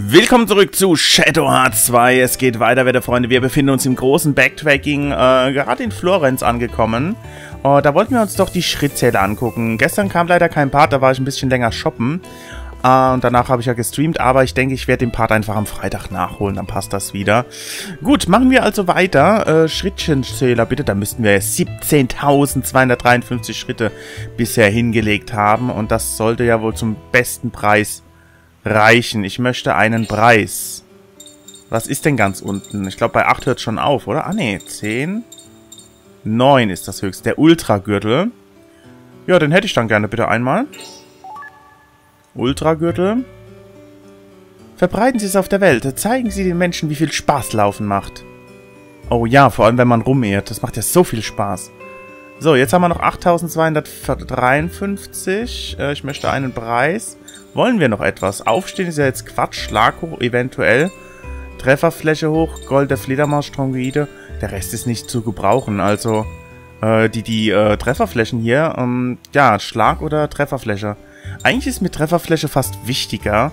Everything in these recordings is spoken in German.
Willkommen zurück zu Shadow Hearts 2. Es geht weiter, Freunde. Wir befinden uns im großen Backtracking, gerade in Florenz angekommen. Da wollten wir uns doch die Schrittzähler angucken. Gestern kam leider kein Part, da war ich ein bisschen länger shoppen. Und danach habe ich ja gestreamt, aber ich denke, ich werde den Part einfach am Freitag nachholen, dann passt das wieder. Gut, machen wir also weiter. Schrittchenzähler, bitte. Da müssten wir 17.253 Schritte bisher hingelegt haben. Und das sollte ja wohl zum besten Preis reichen. Ich möchte einen Preis. Was ist denn ganz unten? Ich glaube, bei 8 hört es schon auf, oder? Ah, ne, 10. 9 ist das höchste. Der Ultragürtel. Ja, den hätte ich dann gerne bitte einmal. Ultragürtel. Verbreiten Sie es auf der Welt. Zeigen Sie den Menschen, wie viel Spaß Laufen macht. Oh ja, vor allem, wenn man rumirrt. Das macht ja so viel Spaß. So, jetzt haben wir noch 8253. Ich möchte einen Preis. Wollen wir noch etwas? Aufstehen ist ja jetzt Quatsch. Schlag hoch, eventuell. Trefferfläche hoch, Gold der Fledermaus-Strongoide. Der Rest ist nicht zu gebrauchen. Also, die Trefferflächen hier. Ja, Schlag oder Trefferfläche. Eigentlich ist mir Trefferfläche fast wichtiger.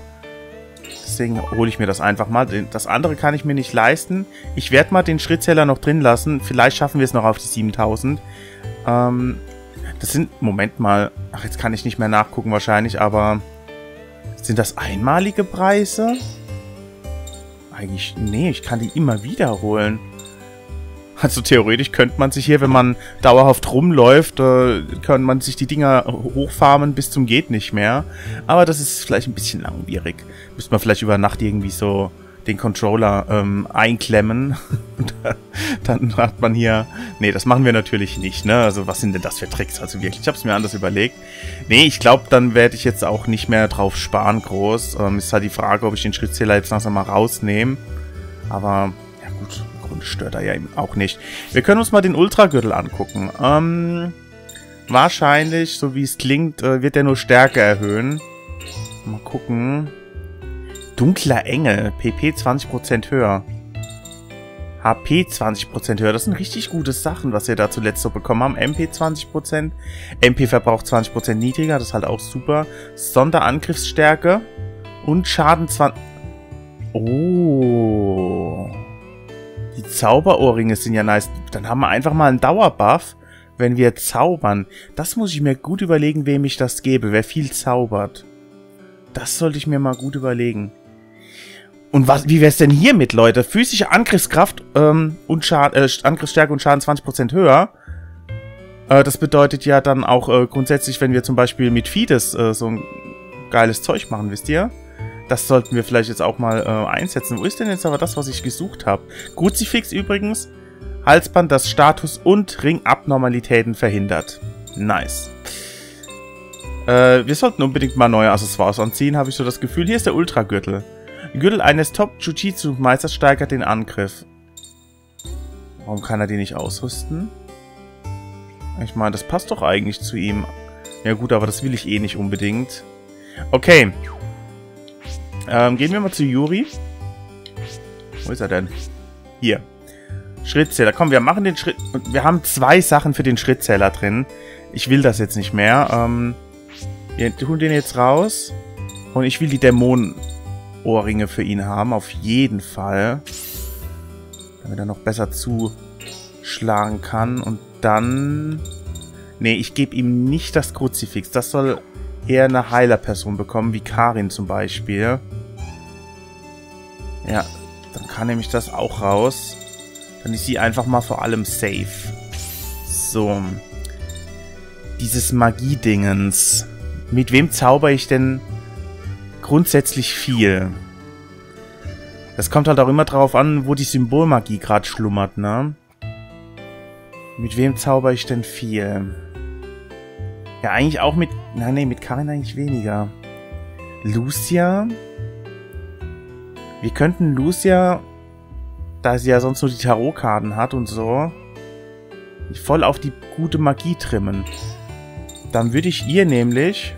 Deswegen hole ich mir das einfach mal. Das andere kann ich mir nicht leisten. Ich werde mal den Schrittzähler noch drin lassen. Vielleicht schaffen wir es noch auf die 7000. Das sind... Moment mal. Ach, jetzt kann ich nicht mehr nachgucken wahrscheinlich, aber... Sind das einmalige Preise? Eigentlich, nee, ich kann die immer wieder holen. Also theoretisch könnte man sich hier, wenn man dauerhaft rumläuft, könnte man sich die Dinger hochfarmen bis zum geht nicht mehr. Aber das ist vielleicht ein bisschen langwierig. Müsste man vielleicht über Nacht irgendwie so den Controller einklemmen. Dann hat man hier... Nee, das machen wir natürlich nicht, ne? Also was sind denn das für Tricks? Also wirklich, ich habe es mir anders überlegt. Nee, ich glaube, dann werde ich jetzt auch nicht mehr drauf sparen groß. Ist halt die Frage, ob ich den Schrittzähler jetzt langsam mal rausnehme. Aber, ja gut, im Grunde stört er ja eben auch nicht. Wir können uns mal den Ultragürtel angucken. Wahrscheinlich, so wie es klingt, wird der nur Stärke erhöhen. Mal gucken... Dunkler Engel. PP 20% höher. HP 20% höher. Das sind richtig gute Sachen, was wir da zuletzt so bekommen haben. MP 20%. MP-Verbrauch 20% niedriger. Das ist halt auch super. Sonderangriffsstärke. Und Schaden 20... Oh. Die Zauberohrringe sind ja nice. Dann haben wir einfach mal einen Dauerbuff, wenn wir zaubern. Das muss ich mir gut überlegen, wem ich das gebe. Wer viel zaubert. Das sollte ich mir mal gut überlegen. Und was, wie wäre es denn hiermit, Leute? Physische Angriffskraft und Angriffsstärke und Schaden 20% höher. Das bedeutet ja dann auch grundsätzlich, wenn wir zum Beispiel mit Fides so ein geiles Zeug machen, wisst ihr? Das sollten wir vielleicht jetzt auch mal einsetzen. Wo ist denn jetzt aber das, was ich gesucht habe? Kruzifix übrigens. Halsband, das Status und Ringabnormalitäten verhindert. Nice. Wir sollten unbedingt mal neue Accessoires anziehen, habe ich so das Gefühl. Hier ist der Ultragürtel. Gürtel eines Top-Jujitsu-Meisters steigert den Angriff. Warum kann er den nicht ausrüsten? Ich meine, das passt doch eigentlich zu ihm. Ja gut, aber das will ich eh nicht unbedingt. Okay. Gehen wir mal zu Yuri. Wo ist er denn? Hier. Schrittzähler. Komm, wir machen den Schritt... Wir haben 2 Sachen für den Schrittzähler drin. Ich will das jetzt nicht mehr. Wir tun den jetzt raus. Und ich will die Dämonen-Ohrringe für ihn haben. Auf jeden Fall. Damit er noch besser zuschlagen kann. Und dann... Nee, ich gebe ihm nicht das Kruzifix. Das soll eher eine Heilerperson bekommen. Wie Karin zum Beispiel. Ja, dann kann nämlich das auch raus. Dann ist sie einfach mal vor allem safe. So. Dieses Magie-Dingens. Mit wem zauber ich denn grundsätzlich viel? Das kommt halt auch immer drauf an, wo die Symbolmagie gerade schlummert, ne? Mit wem zauber ich denn viel? Ja, eigentlich auch mit... Na ne, mit Karin eigentlich weniger. Lucia? Wir könnten Lucia... Da sie ja sonst nur die Tarotkarten hat und so... voll auf die gute Magie trimmen. Dann würde ich ihr nämlich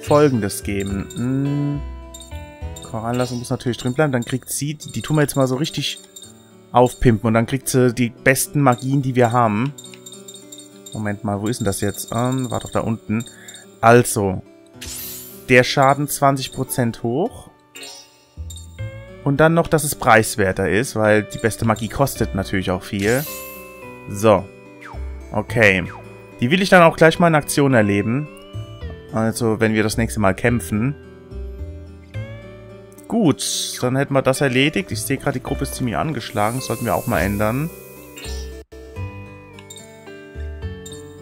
Folgendes geben. Korallenlassung muss natürlich drin bleiben. Dann kriegt sie, die tun wir jetzt mal so richtig aufpimpen. Und dann kriegt sie die besten Magien, die wir haben. Moment mal, wo ist denn das jetzt? War doch da unten. Also, der Schaden 20% hoch. Und dann noch, dass es preiswerter ist, weil die beste Magie kostet natürlich auch viel. So. Okay. Die will ich dann auch gleich mal in Aktion erleben. Also, wenn wir das nächste Mal kämpfen. Gut, dann hätten wir das erledigt. Ich sehe gerade, die Gruppe ist ziemlich angeschlagen. Das sollten wir auch mal ändern.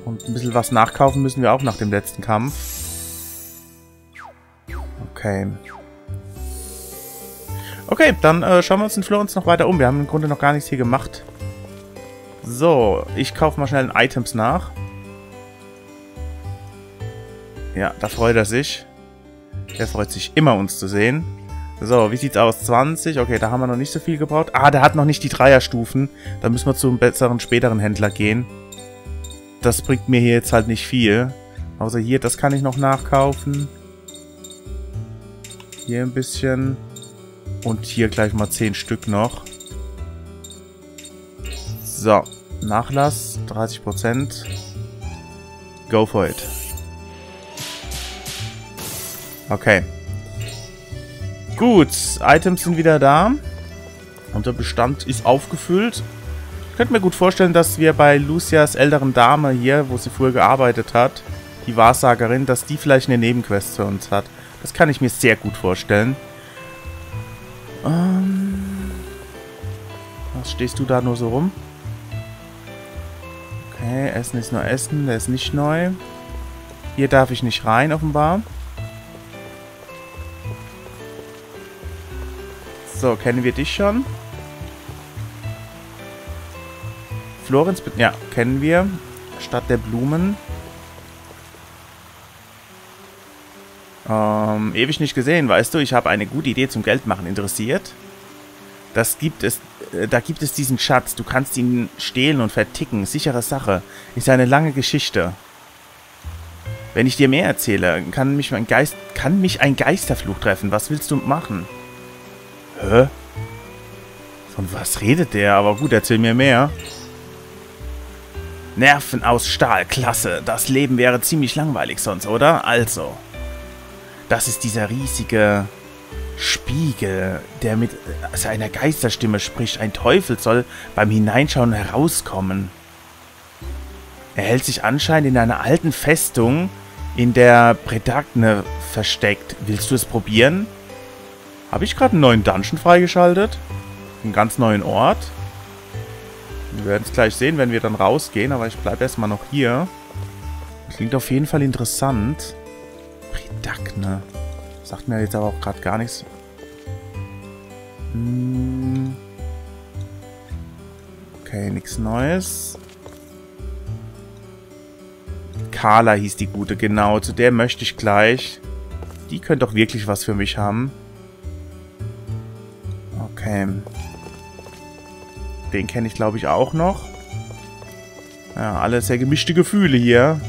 Und ein bisschen was nachkaufen müssen wir auch nach dem letzten Kampf. Okay. Okay, dann schauen wir uns in Florenz noch weiter um. Wir haben im Grunde noch gar nichts hier gemacht. So, ich kaufe mal schnell in Items nach. Ja, da freut er sich. Der freut sich immer, uns zu sehen. So, wie sieht's aus? 20. Okay, da haben wir noch nicht so viel gebraucht. Ah, der hat noch nicht die Dreierstufen. Da müssen wir zu einem besseren, späteren Händler gehen. Das bringt mir hier jetzt halt nicht viel. Außer hier, das kann ich noch nachkaufen. Hier ein bisschen. Und hier gleich mal 10 Stück noch. So, Nachlass, 30%. Go for it. Okay. Gut, Items sind wieder da. Unser Bestand ist aufgefüllt. Ich könnte mir gut vorstellen, dass wir bei Lucias älteren Dame hier, wo sie früher gearbeitet hat, die Wahrsagerin, dass die vielleicht eine Nebenquest für uns hat. Das kann ich mir sehr gut vorstellen. Was stehst du da nur so rum? Okay, Essen ist nur Essen, der ist nicht neu. Hier darf ich nicht rein, offenbar. So, kennen wir dich schon? Florenz, ja, kennen wir. Stadt der Blumen. Ewig nicht gesehen, weißt du, ich habe eine gute Idee zum Geldmachen. Interessiert? Das gibt es, da gibt es diesen Schatz. Du kannst ihn stehlen und verticken. Sichere Sache. Ist eine lange Geschichte. Wenn ich dir mehr erzähle, kann mich ein Geisterfluch treffen. Was willst du machen? Hä? Von was redet der? Aber gut, erzähl mir mehr. Nerven aus Stahl. Klasse. Das Leben wäre ziemlich langweilig sonst, oder? Also... Das ist dieser riesige Spiegel, der mit seiner Geisterstimme spricht. Ein Teufel soll beim Hineinschauen herauskommen. Er hält sich anscheinend in einer alten Festung in der Predagne versteckt. Willst du es probieren? Habe ich gerade einen neuen Dungeon freigeschaltet? Einen ganz neuen Ort? Wir werden es gleich sehen, wenn wir dann rausgehen, aber ich bleibe erstmal noch hier. Klingt auf jeden Fall interessant. Predagne. Sagt mir jetzt aber auch gerade gar nichts. Okay, nichts Neues. Carla hieß die Gute, genau. Zu der möchte ich gleich. Die könnte doch wirklich was für mich haben. Okay. Den kenne ich, glaube ich, auch noch. Ja, alle sehr gemischte Gefühle hier.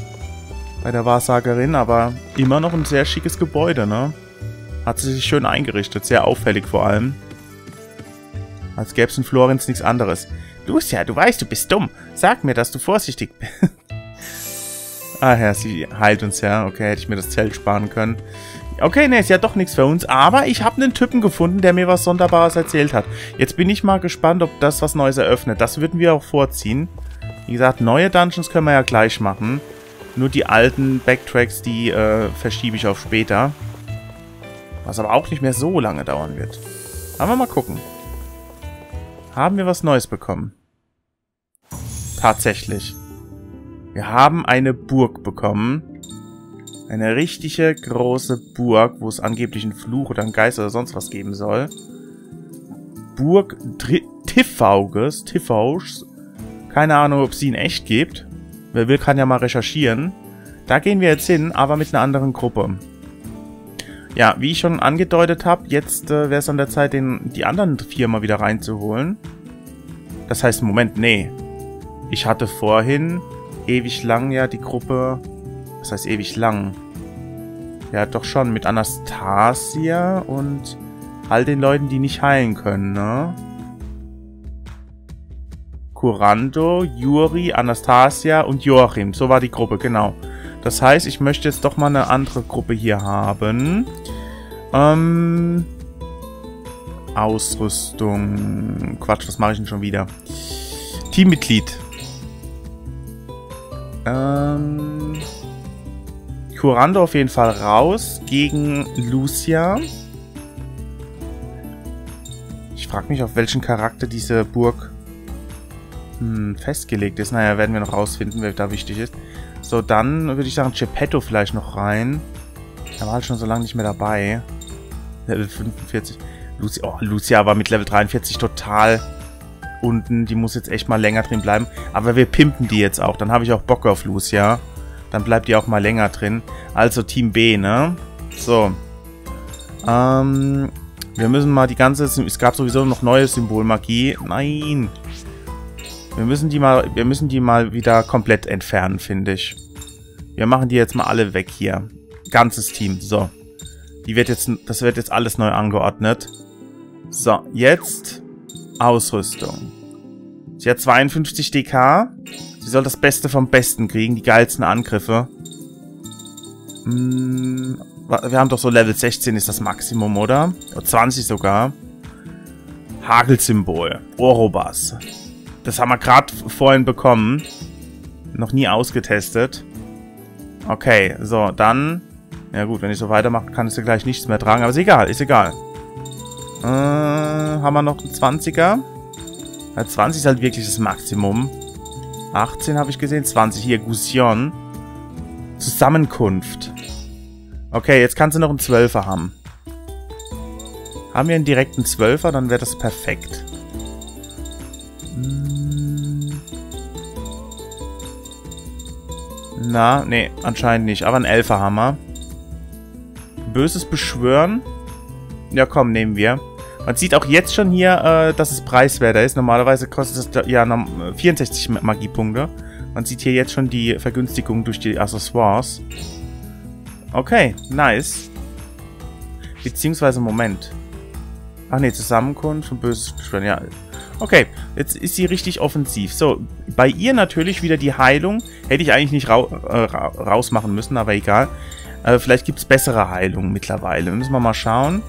Bei der Wahrsagerin, aber immer noch ein sehr schickes Gebäude, ne? Hat sie sich schön eingerichtet, sehr auffällig vor allem. Als gäbe es in Florenz nichts anderes. Lucia, du weißt, du bist dumm. Sag mir, dass du vorsichtig bist. Ah ja, sie heilt uns ja. Okay, hätte ich mir das Zelt sparen können. Okay, ne, ist ja doch nichts für uns, aber ich habe einen Typen gefunden, der mir was Sonderbares erzählt hat. Jetzt bin ich mal gespannt, ob das was Neues eröffnet. Das würden wir auch vorziehen. Wie gesagt, neue Dungeons können wir ja gleich machen. Nur die alten Backtracks, die verschiebe ich auf später. Was aber auch nicht mehr so lange dauern wird. Aber mal gucken. Haben wir was Neues bekommen? Tatsächlich. Wir haben eine Burg bekommen. Eine richtige große Burg, wo es angeblich einen Fluch oder einen Geist oder sonst was geben soll. Burg Tiffauges. Tiffauges. Keine Ahnung, ob es sie in echt gibt. Wer will, kann ja mal recherchieren. Da gehen wir jetzt hin, aber mit einer anderen Gruppe. Ja, wie ich schon angedeutet habe, jetzt wäre es an der Zeit, die anderen 4 mal wieder reinzuholen. Das heißt, Moment, nee. Ich hatte vorhin ewig lang ja die Gruppe... Das heißt ewig lang. Ja, doch schon, mit Anastasia und all den Leuten, die nicht heilen können, ne? Kurando, Yuri, Anastasia und Joachim. So war die Gruppe, genau. Das heißt, ich möchte jetzt doch mal eine andere Gruppe hier haben. Ausrüstung. Quatsch, was mache ich denn schon wieder? Teammitglied. Kurando auf jeden Fall raus gegen Lucia. Ich frage mich, auf welchen Charakter diese Burg festgelegt ist. Naja, werden wir noch rausfinden, wer da wichtig ist. So, dann würde ich sagen, Geppetto vielleicht noch rein. Er war halt schon so lange nicht mehr dabei. Level 45. Lucia, oh, Lucia war mit Level 43 total unten. Die muss jetzt echt mal länger drin bleiben. Aber wir pimpen die jetzt auch. Dann habe ich auch Bock auf Lucia. Dann bleibt die auch mal länger drin. Also Team B, ne? So. Wir müssen mal die ganze... Es gab sowieso noch neue Symbolmagie. Nein. Wir müssen die mal wieder komplett entfernen, finde ich. Wir machen die jetzt mal alle weg hier. Ganzes Team. So. Das wird jetzt alles neu angeordnet. So, jetzt Ausrüstung. Sie hat 52 DK. Sie soll das Beste vom Besten kriegen. Die geilsten Angriffe. Wir haben doch so Level 16 ist das Maximum, oder? 20 sogar. Hagelsymbol. Orobas. Das haben wir gerade vorhin bekommen. Noch nie ausgetestet. Okay, so, dann... Ja gut, wenn ich so weitermache, kann ich ja gleich nichts mehr tragen. Aber ist egal, ist egal. Haben wir noch einen 20er? Ja, 20 ist halt wirklich das Maximum. 18 habe ich gesehen, 20. Hier, Gusion. Zusammenkunft. Okay, jetzt kannst du noch einen 12er haben. Haben wir einen direkten 12er, dann wäre das perfekt. Na, nee, anscheinend nicht. Aber einen 11er haben wir. Böses Beschwören. Ja, komm, nehmen wir. Man sieht auch jetzt schon hier, dass es preiswerter ist. Normalerweise kostet es ja 64 Magiepunkte. Man sieht hier jetzt schon die Vergünstigung durch die Accessoires. Okay, nice. Beziehungsweise, Moment. Ach nee, Zusammenkunft und böses Beschwören, ja. Okay, jetzt ist sie richtig offensiv. So, bei ihr natürlich wieder die Heilung. Hätte ich eigentlich nicht rausmachen müssen, aber egal. Vielleicht gibt es bessere Heilungen mittlerweile. Müssen wir mal schauen.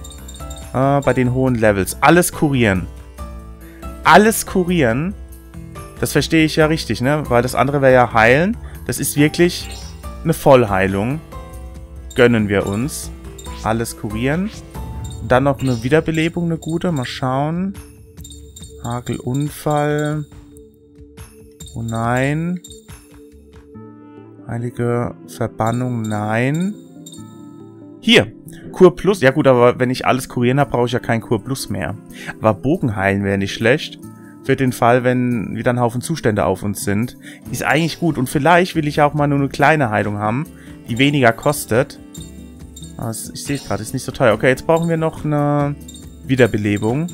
Bei den hohen Levels. Alles kurieren. Alles kurieren. Das verstehe ich ja richtig, ne? Weil das andere wäre ja heilen. Das ist wirklich eine Vollheilung. Gönnen wir uns. Alles kurieren. Dann noch eine Wiederbelebung, eine gute. Mal schauen. Hagelunfall. Oh nein. Heilige Verbannung, nein. Hier, Kur Plus. Ja gut, aber wenn ich alles kurieren habe, brauche ich ja kein Kur Plus mehr. Aber Bogenheilen wäre nicht schlecht. Für den Fall, wenn wieder ein Haufen Zustände auf uns sind. Ist eigentlich gut. Und vielleicht will ich ja auch mal nur eine kleine Heilung haben, die weniger kostet. Aber ich sehe es gerade, ist nicht so teuer. Okay, jetzt brauchen wir noch eine Wiederbelebung.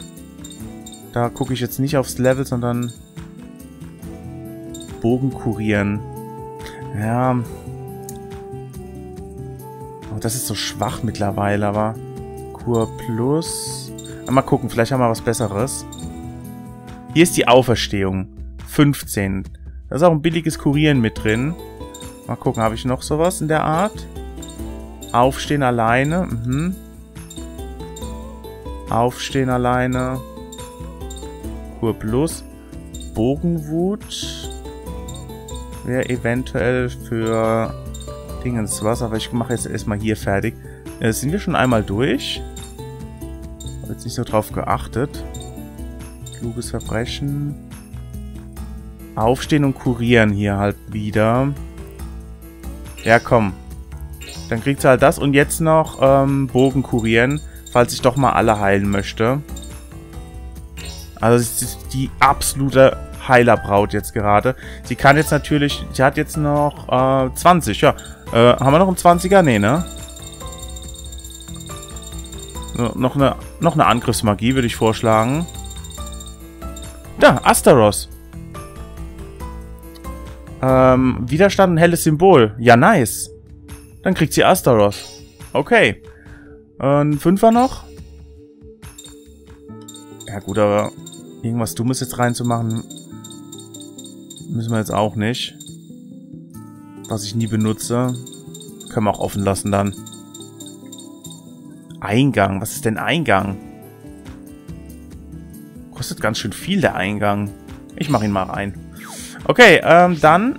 Da gucke ich jetzt nicht aufs Level, sondern Bogen kurieren. Ja. Oh, das ist so schwach mittlerweile, aber... Kur Plus... Mal gucken, vielleicht haben wir was Besseres. Hier ist die Auferstehung. 15. Da ist auch ein billiges Kurieren mit drin. Mal gucken, habe ich noch sowas in der Art? Aufstehen alleine. Mhm. Aufstehen alleine. Kur Plus. Bogenwut... Wäre eventuell für Dingens was, aber ich mache jetzt erstmal hier fertig. Sind wir schon einmal durch? Habe jetzt nicht so drauf geachtet. Kluges Verbrechen. Aufstehen und kurieren hier halt wieder. Ja, komm. Dann kriegt sie halt das und jetzt noch Bogen kurieren, falls ich doch mal alle heilen möchte. Also es ist die absolute Heilerbraut jetzt gerade. Sie kann jetzt natürlich... Sie hat jetzt noch 20, ja. Haben wir noch einen 20er? Nee, ne? Noch eine Angriffsmagie, würde ich vorschlagen. Da, Astaros. Widerstand, ein helles Symbol. Ja, nice. Dann kriegt sie Astaros. Okay. Ein 5er noch? Ja gut, aber irgendwas Dummes jetzt reinzumachen... Müssen wir jetzt auch nicht. Was ich nie benutze. Können wir auch offen lassen dann. Eingang. Was ist denn Eingang? kostet ganz schön viel, der Eingang. Ich mache ihn mal rein. Okay, dann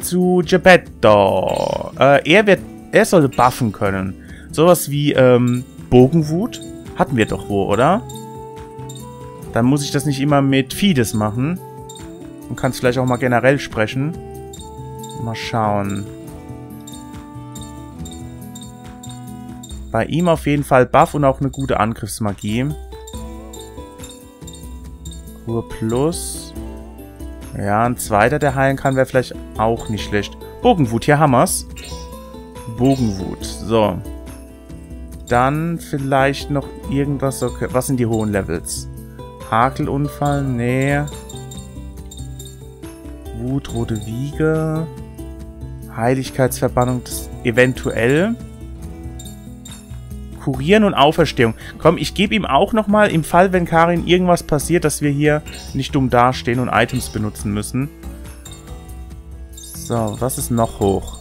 zu Geppetto. Er sollte buffen können. Sowas wie Bogenwut hatten wir doch wo, oder? Dann muss ich das nicht immer mit Fides machen. Und kann es vielleicht auch mal generell sprechen. Mal schauen. Bei ihm auf jeden Fall Buff und auch eine gute Angriffsmagie. Ruhe plus. Ja, ein zweiter, der heilen kann, wäre vielleicht auch nicht schlecht. Bogenwut, hier haben wir's. Bogenwut, so. Dann vielleicht noch irgendwas. Okay. Was sind die hohen Levels? Hakelunfall, nee. Wut, rote Wiege. Heiligkeitsverbannung, das eventuell. Kurieren und Auferstehung. Komm, ich gebe ihm auch nochmal, im Fall, wenn Karin irgendwas passiert, dass wir hier nicht dumm dastehen und Items benutzen müssen. So, was ist noch hoch?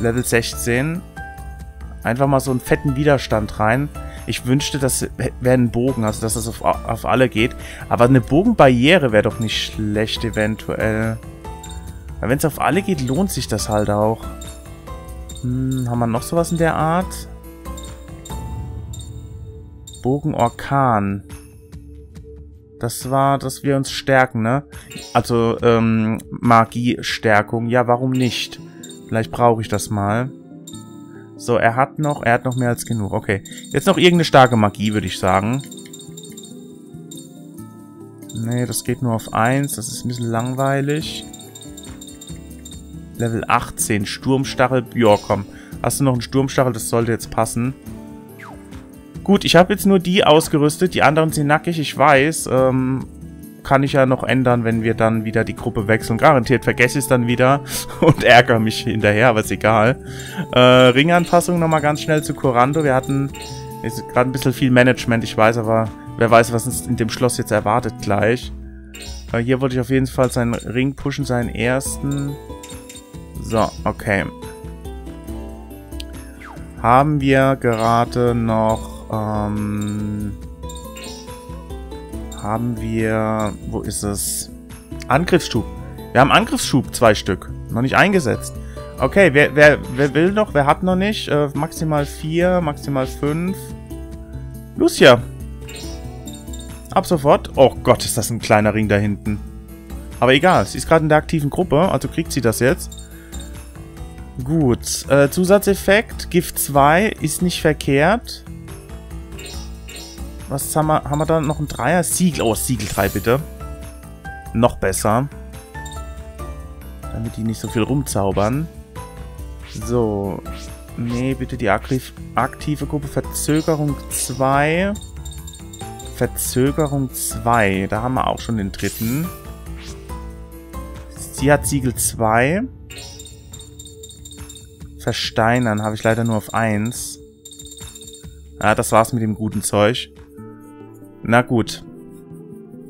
Level 16. Einfach mal so einen fetten Widerstand rein. Ich wünschte, das wäre ein Bogen, also dass das auf alle geht. Aber eine Bogenbarriere wäre doch nicht schlecht eventuell. Weil wenn es auf alle geht, lohnt sich das halt auch. Haben wir noch sowas in der Art? Bogenorkan. Das war, dass wir uns stärken, ne? Also, Magiestärkung. Ja, warum nicht? Vielleicht brauche ich das mal. So, er hat noch mehr als genug. Okay. Jetzt noch irgendeine starke Magie, würde ich sagen. Nee, das geht nur auf 1. Das ist ein bisschen langweilig. Level 18, Sturmstachel, ja komm, hast du noch einen Sturmstachel, das sollte jetzt passen. Gut, ich habe jetzt nur die ausgerüstet, die anderen sind nackig, ich weiß, kann ich ja noch ändern, wenn wir dann wieder die Gruppe wechseln. Garantiert vergesse ich es dann wieder und ärgere mich hinterher, aber ist egal. Ringanpassung nochmal ganz schnell zu Kurando, wir hatten jetzt gerade ein bisschen viel Management, ich weiß, aber wer weiß, was uns in dem Schloss jetzt erwartet gleich. Hier wollte ich auf jeden Fall seinen Ring pushen, seinen ersten... So, okay. Haben wir gerade noch, wo ist es? Angriffsschub. Wir haben Angriffsschub, 2 Stück. Noch nicht eingesetzt. Okay, wer will noch, wer hat noch nicht? Maximal 4, maximal 5. Lucia. Ab sofort. Oh Gott, ist das ein kleiner Ring da hinten. Aber egal, sie ist gerade in der aktiven Gruppe, also kriegt sie das jetzt. Gut, Zusatzeffekt, Gift 2 ist nicht verkehrt. Was haben wir da noch einen Dreier? Siegel, oh, Siegel 3 bitte. Noch besser. Damit die nicht so viel rumzaubern. So, nee, bitte die aktive Gruppe, Verzögerung 2. Verzögerung 2, da haben wir auch schon den dritten. Sie hat Siegel 2. Versteinern habe ich leider nur auf 1. Ah, das war's mit dem guten Zeug. Na gut.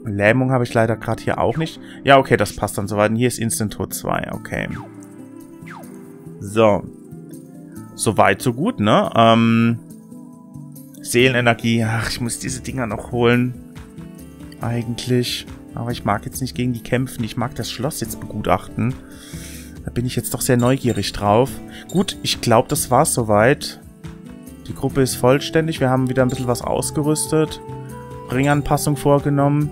Lähmung habe ich leider gerade hier auch nicht. Ja, okay, das passt dann soweit. Und hier ist Instant Tod 2. Okay. So. Soweit, so gut, ne? Seelenenergie. Ach, ich muss diese Dinger noch holen. Eigentlich. Aber ich mag jetzt nicht gegen die kämpfen. Ich mag das Schloss jetzt begutachten. Da bin ich jetzt doch sehr neugierig drauf. Gut, ich glaube, das war's soweit. Die Gruppe ist vollständig. Wir haben wieder ein bisschen was ausgerüstet. Ringanpassung vorgenommen.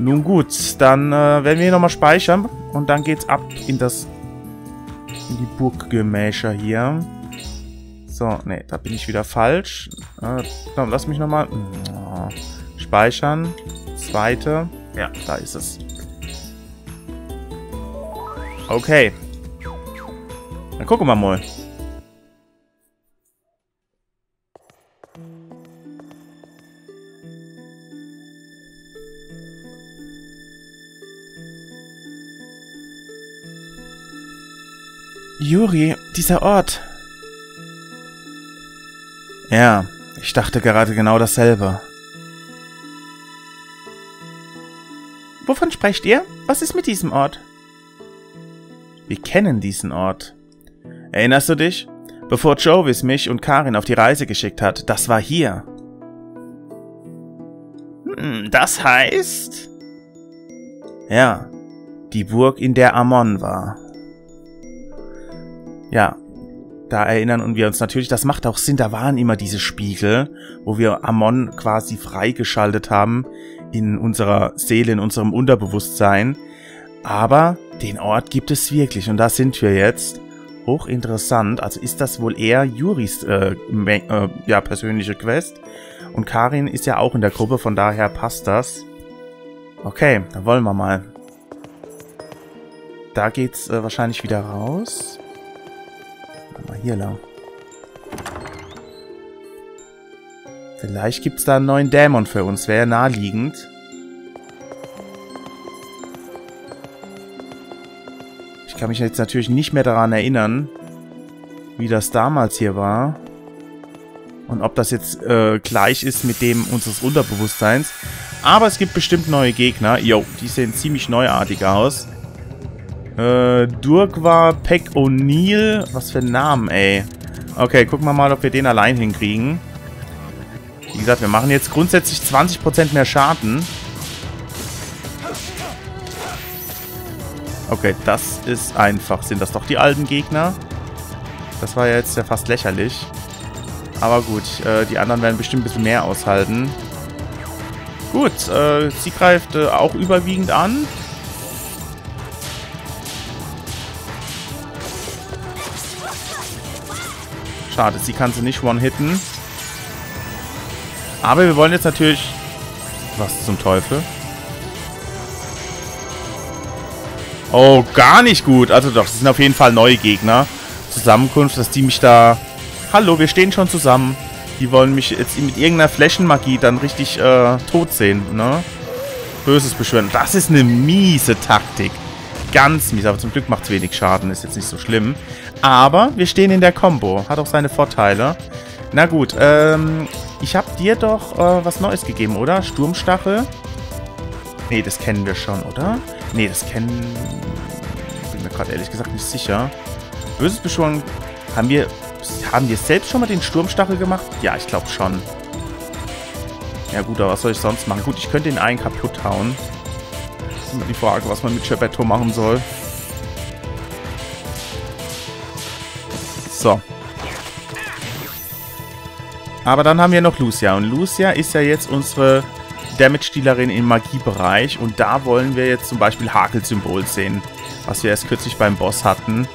Nun gut, dann werden wir hier nochmal speichern. Und dann geht's ab in die Burggemächer hier. So, nee, da bin ich wieder falsch. Komm, lass mich nochmal... Oh, speichern. Zweite. Ja, da ist es. Okay. Dann gucken wir mal. Yuri, dieser Ort. Ja, ich dachte gerade genau dasselbe. Wovon sprecht ihr? Was ist mit diesem Ort? Wir kennen diesen Ort. Erinnerst du dich? Bevor Jovis mich und Karin auf die Reise geschickt hat, das war hier. Das heißt? Ja, die Burg, in der Amon war. Ja, da erinnern wir uns natürlich, das macht auch Sinn, da waren immer diese Spiegel, wo wir Amon quasi freigeschaltet haben in unserer Seele, in unserem Unterbewusstsein. Aber den Ort gibt es wirklich und da sind wir jetzt. Hochinteressant, also ist das wohl eher Juris persönliche Quest. Und Karin ist ja auch in der Gruppe, von daher passt das. Okay, dann wollen wir mal. Da geht's wahrscheinlich wieder raus. Mal hier lang. Vielleicht gibt's da einen neuen Dämon für uns, wäre naheliegend. Ich kann mich jetzt natürlich nicht mehr daran erinnern, wie das damals hier war. Und ob das jetzt gleich ist mit dem unseres Unterbewusstseins. Aber es gibt bestimmt neue Gegner. Jo, die sehen ziemlich neuartig aus. Durkwar, Peck, O'Neill. Was für ein Name, ey. Okay, gucken wir mal, ob wir den allein hinkriegen. Wie gesagt, wir machen jetzt grundsätzlich 20% mehr Schaden. Okay, das ist einfach. Sind das doch die alten Gegner? Das war ja jetzt ja fast lächerlich. Aber gut, die anderen werden bestimmt ein bisschen mehr aushalten. Gut, sie greift auch überwiegend an. Schade, sie kann sie nicht one-hitten. Aber wir wollen jetzt natürlich... Was zum Teufel? Oh, gar nicht gut. Also doch, das sind auf jeden Fall neue Gegner. Zusammenkunft, dass die mich da... Hallo, wir stehen schon zusammen. Die wollen mich jetzt mit irgendeiner Flächenmagie dann richtig tot sehen, ne? Böses Beschwören. Das ist eine miese Taktik. Ganz mies, aber zum Glück macht es wenig Schaden. Ist jetzt nicht so schlimm. Aber wir stehen in der Combo. Hat auch seine Vorteile. Na gut, ich habe dir doch was Neues gegeben, oder? Sturmstachel. Nee, das kennen wir schon, oder? Nee, das kennen... Bin mir gerade ehrlich gesagt nicht sicher. Böses Beschwören haben wir... Haben wir selbst schon mal den Sturmstachel gemacht? Ja, ich glaube schon. Ja gut, aber was soll ich sonst machen? Gut, ich könnte den einen kaputt hauen. Das ist immer die Frage, was man mit Geppetto machen soll. So. Aber dann haben wir noch Lucia. Und Lucia ist ja jetzt unsere Damage-Dealerin im Magiebereich. Und da wollen wir jetzt zum Beispiel Hakelsymbol sehen. Was wir erst kürzlich beim Boss hatten.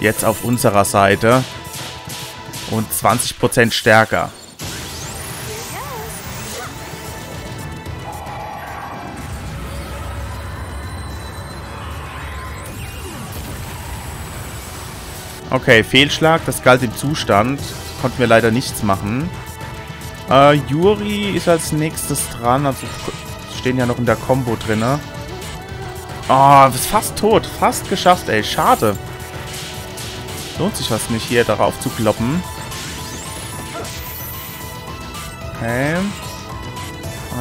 Jetzt auf unserer Seite. Und 20% stärker. Okay, Fehlschlag, das galt im Zustand. Konnten wir leider nichts machen. Yuri ist als nächstes dran. Also stehen ja noch in der Combo drin. Oh, ist fast tot. Fast geschafft, ey. Schade. Lohnt sich was nicht, hier darauf zu kloppen. Okay.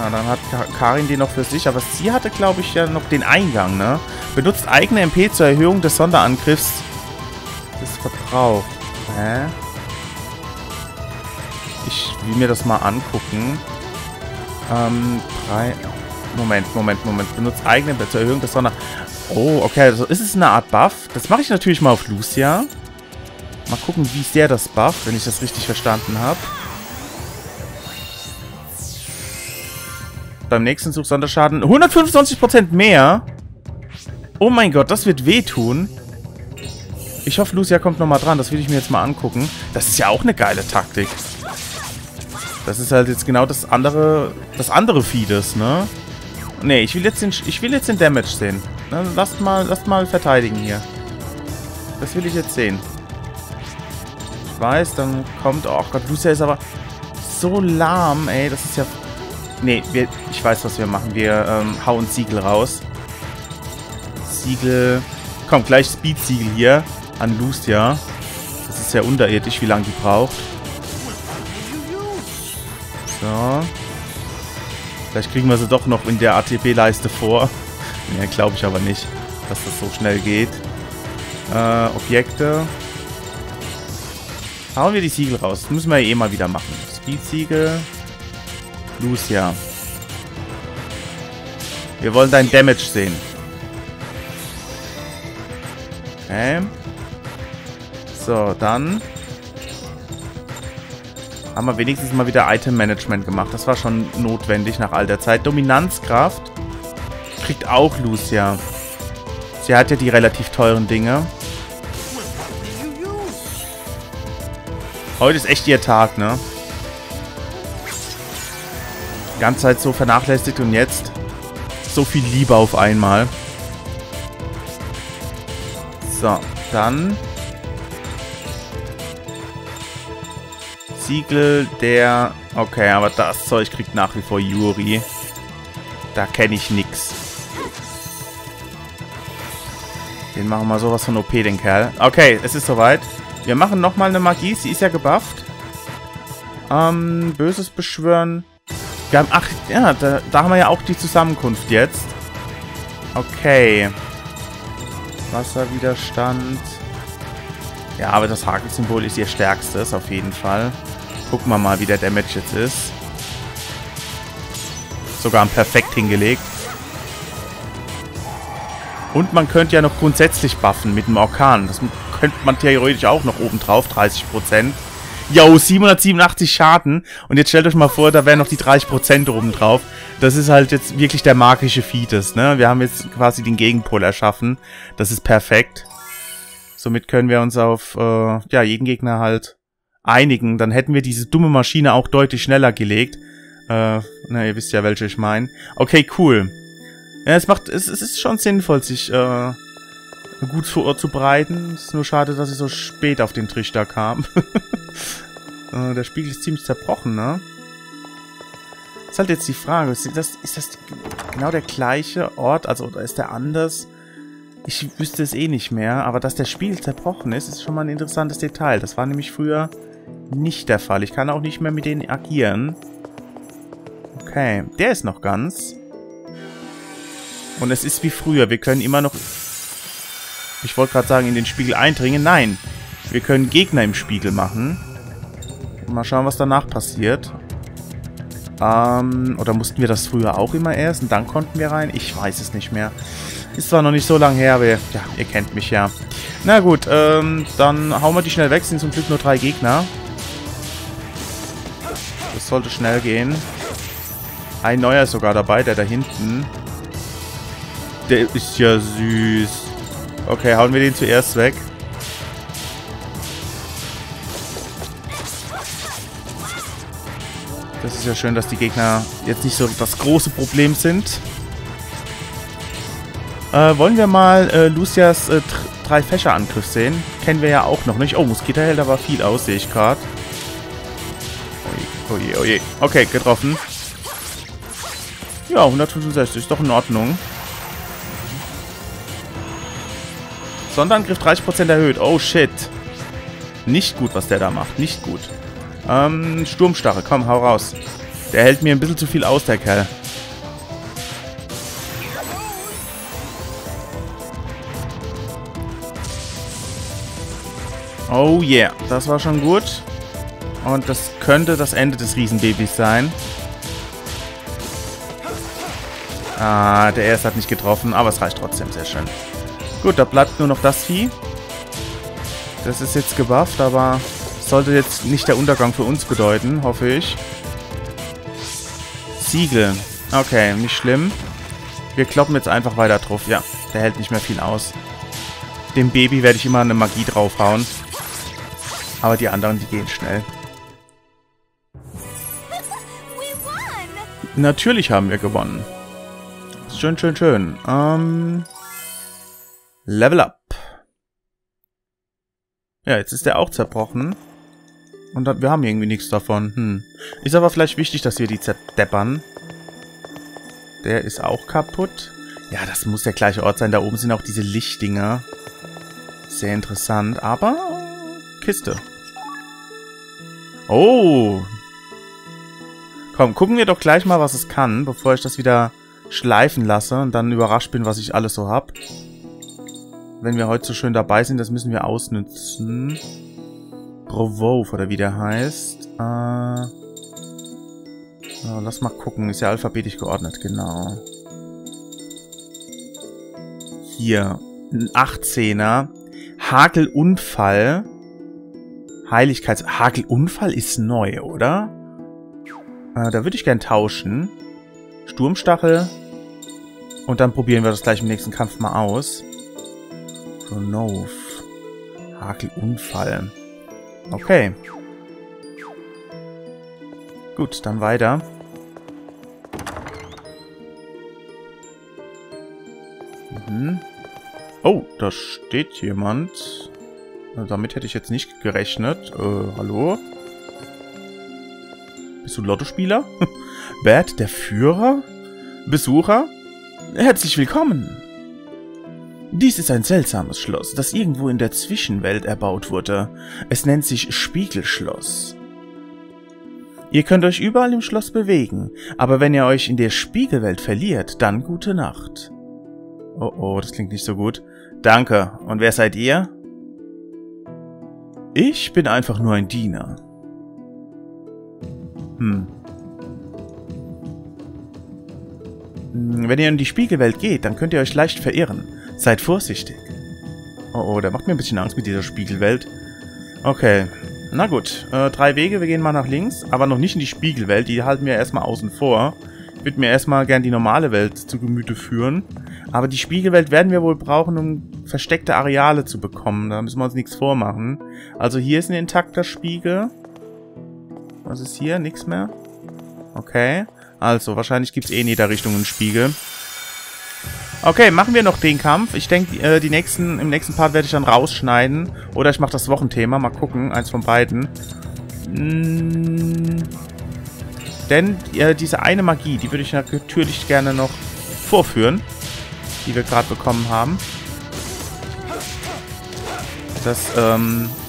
Ah, dann hat Karin den noch für sich. Aber sie hatte, glaube ich, ja noch den Eingang, ne? Benutzt eigene MP zur Erhöhung des Sonderangriffs. Des Verbrauchs. Hä? Ich will mir das mal angucken. Moment. Benutzt eigene MP zur Erhöhung des Sonderangriffs. Oh, okay. Also ist es eine Art Buff? Das mache ich natürlich mal auf Lucia. Mal gucken, wie sehr das bufft, wenn ich das richtig verstanden habe. Beim nächsten Zug Sonderschaden 125% mehr. Oh mein Gott, das wird wehtun. Ich hoffe, Lucia kommt nochmal dran. Das will ich mir jetzt mal angucken. Das ist ja auch eine geile Taktik. Das ist halt jetzt genau das andere Fiedes, ne? Ne, ich will jetzt den Damage sehen. Na, lasst mal verteidigen hier. Das will ich jetzt sehen. Ich weiß, dann kommt... Oh Gott, Lucia ist aber so lahm, ey. Das ist ja... Nee, ich weiß, was wir machen. Wir hauen Siegel raus. Siegel... Komm, gleich Speed-Siegel hier an Lucia. Das ist ja unterirdisch, wie lange die braucht. So. Vielleicht kriegen wir sie doch noch in der ATB-Leiste vor. Nee, glaube ich aber nicht, dass das so schnell geht. Objekte. Hauen wir die Siegel raus. Das müssen wir ja eh mal wieder machen. Speed-Siegel... Lucia. Wir wollen dein Damage sehen. Okay. So, dann haben wir wenigstens mal wieder Item-Management gemacht. Das war schon notwendig nach all der Zeit. Dominanzkraft kriegt auch Lucia. Sie hat ja die relativ teuren Dinge. Heute ist echt ihr Tag, ne? Die ganze Zeit so vernachlässigt und jetzt so viel Liebe auf einmal. So, dann Siegel der... Okay, aber das Zeug kriegt nach wie vor Yuri. Da kenne ich nix. Den machen wir sowas von OP, den Kerl. Okay, es ist soweit. Wir machen nochmal eine Magie. Sie ist ja gebufft. Böses Beschwören. Wir haben... Ach, ja, da haben wir ja auch die Zusammenkunft jetzt. Okay. Wasserwiderstand. Ja, aber das Hakensymbol ist ihr stärkstes, auf jeden Fall. Gucken wir mal, wie der Damage jetzt ist. Sogar ein Perfekt hingelegt. Und man könnte ja noch grundsätzlich buffen mit dem Orkan. Das könnte man theoretisch auch noch obendrauf, 30%. Yo, 787 Schaden. Und jetzt stellt euch mal vor, da wären noch die 30% obendrauf. Das ist halt jetzt wirklich der magische Fetus, ne? Wir haben jetzt quasi den Gegenpol erschaffen. Das ist perfekt. Somit können wir uns auf ja, jeden Gegner halt einigen. Dann hätten wir diese dumme Maschine auch deutlich schneller gelegt. Na, ihr wisst ja, welche ich meine. Okay, cool. Ja, es ist schon sinnvoll, sich gut vorzubereiten. Ist nur schade, dass ich so spät auf den Trichter kam. Der Spiegel ist ziemlich zerbrochen, ne? Ist halt jetzt die Frage, ist das genau der gleiche Ort, also oder ist der anders? Ich wüsste es eh nicht mehr, aber dass der Spiegel zerbrochen ist, ist schon mal ein interessantes Detail. Das war nämlich früher nicht der Fall. Ich kann auch nicht mehr mit denen agieren. Okay, der ist noch ganz. Und es ist wie früher. Wir können immer noch... Ich wollte gerade sagen, in den Spiegel eindringen. Nein, wir können Gegner im Spiegel machen. Mal schauen, was danach passiert. Oder mussten wir das früher auch immer erst und dann konnten wir rein? Ich weiß es nicht mehr. Ist zwar noch nicht so lange her, aber ja, ihr kennt mich ja. Na gut, dann hauen wir die schnell weg. Sind zum Glück nur 3 Gegner. Das sollte schnell gehen. Ein neuer ist sogar dabei, der da hinten. Der ist ja süß. Okay, hauen wir den zuerst weg. Das ist ja schön, dass die Gegner jetzt nicht so das große Problem sind. Wollen wir mal Lucias 3 Fächerangriff sehen? Kennen wir ja auch noch nicht. Oh, Moskita hält aber viel aus, sehe ich gerade. Oh je, oh je. Okay, getroffen. Ja, 165, ist doch in Ordnung. Sonderangriff 30% erhöht. Oh shit. Nicht gut, was der da macht. Nicht gut. Sturmstarre. Komm, hau raus. Der hält mir ein bisschen zu viel aus, der Kerl. Oh yeah. Das war schon gut. Und das könnte das Ende des Riesenbabys sein. Ah, der erste hat nicht getroffen. Aber es reicht trotzdem. Sehr schön. Gut, da bleibt nur noch das Vieh. Das ist jetzt gebufft, aber sollte jetzt nicht der Untergang für uns bedeuten, hoffe ich. Siegel. Okay, nicht schlimm. Wir kloppen jetzt einfach weiter drauf. Ja, der hält nicht mehr viel aus. Dem Baby werde ich immer eine Magie draufhauen. Aber die anderen, die gehen schnell. Natürlich haben wir gewonnen. Schön, schön, schön. Level up. Ja, jetzt ist der auch zerbrochen. Und dann, wir haben irgendwie nichts davon. Ist aber vielleicht wichtig, dass wir die zerdeppern. Der ist auch kaputt. Ja, das muss der gleiche Ort sein. Da oben sind auch diese Lichtdinger. Sehr interessant. Aber... Kiste. Oh! Komm, gucken wir doch gleich mal, was es kann, bevor ich das wieder schleifen lasse und dann überrascht bin, was ich alles so habe. Wenn wir heute so schön dabei sind, das müssen wir ausnützen. Provov, oder wie der heißt. So, lass mal gucken. Ist ja alphabetisch geordnet, genau. hier ein 18er. Hagelunfall. Hagelunfall ist neu, oder? Da würde ich gern tauschen. Sturmstachel. Und dann probieren wir das gleich im nächsten Kampf mal aus. Gronov. Hagelunfall. Okay. Gut, dann weiter. Mhm. Oh, da steht jemand. Damit hätte ich jetzt nicht gerechnet. Hallo? Bist du Lottospieler? Bert, der Führer? Besucher? Herzlich willkommen! Dies ist ein seltsames Schloss, das irgendwo in der Zwischenwelt erbaut wurde. Es nennt sich Spiegelschloss. Ihr könnt euch überall im Schloss bewegen, aber wenn ihr euch in der Spiegelwelt verliert, dann gute Nacht. Oh oh, das klingt nicht so gut. Danke, und wer seid ihr? Ich bin einfach nur ein Diener. Hm. Wenn ihr in die Spiegelwelt geht, dann könnt ihr euch leicht verirren. Seid vorsichtig. Oh, oh, der macht mir ein bisschen Angst mit dieser Spiegelwelt. Okay, na gut. 3 Wege, wir gehen mal nach links, aber noch nicht in die Spiegelwelt. Die halten wir erstmal außen vor. Ich würde mir erstmal gern die normale Welt zu Gemüte führen. Aber die Spiegelwelt werden wir wohl brauchen, um versteckte Areale zu bekommen. Da müssen wir uns nichts vormachen. Also hier ist ein intakter Spiegel. Was ist hier? Nichts mehr? Okay. Also, wahrscheinlich gibt es eh in jeder Richtung einen Spiegel. Okay, machen wir noch den Kampf. Ich denke, im nächsten Part werde ich dann rausschneiden. Oder ich mache das Wochenthema. Mal gucken, eins von beiden. Denn diese eine Magie, die würde ich natürlich gerne noch vorführen. Die wir gerade bekommen haben. Das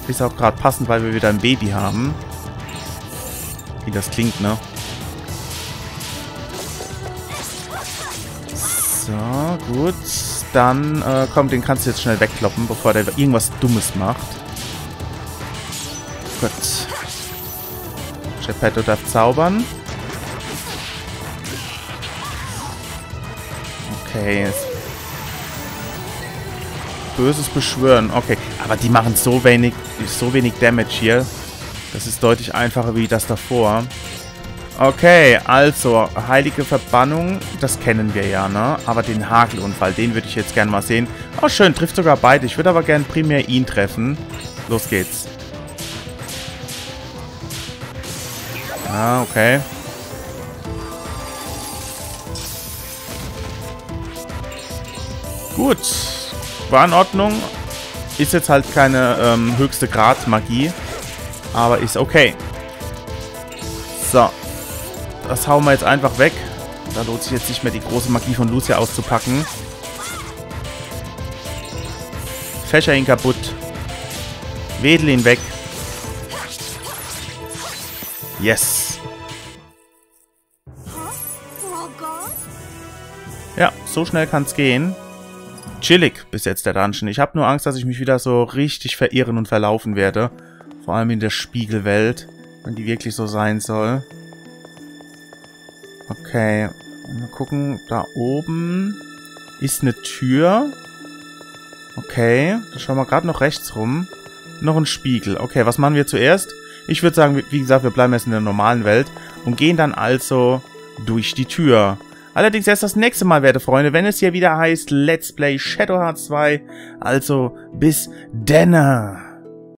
ist auch gerade passend, weil wir wieder ein Baby haben. Wie das klingt, ne? So, gut. Dann, komm, den kannst du jetzt schnell wegkloppen, bevor der irgendwas Dummes macht. Gut. Geppetto darf zaubern. Okay. Böses Beschwören. Okay. Aber die machen so wenig Damage hier. Das ist deutlich einfacher wie das davor. Okay, also, heilige Verbannung, das kennen wir ja, ne? Aber den Hagelunfall, den würde ich jetzt gerne mal sehen. Oh, schön, trifft sogar beide. Ich würde aber gerne primär ihn treffen. Los geht's. Ah, okay. Gut, war in Ordnung. Ist jetzt halt keine höchste Grad-Magie, aber ist okay. So. Das hauen wir jetzt einfach weg. Da lohnt sich jetzt nicht mehr die große Magie von Lucia auszupacken. Fächer ihn kaputt. Wedel ihn weg. Yes. Ja, so schnell kann's gehen. Chillig bis jetzt der Dungeon. Ich habe nur Angst, dass ich mich wieder so richtig verirren und verlaufen werde. Vor allem in der Spiegelwelt. Wenn die wirklich so sein soll. Okay, mal gucken, da oben ist eine Tür. Okay, da schauen wir gerade noch rechts rum. Noch ein Spiegel. Okay, was machen wir zuerst? Ich würde sagen, wie gesagt, wir bleiben jetzt in der normalen Welt und gehen dann also durch die Tür. Allerdings erst das nächste Mal, werte Freunde, wenn es hier wieder heißt Let's Play Shadow Hearts 2. Also, bis denne!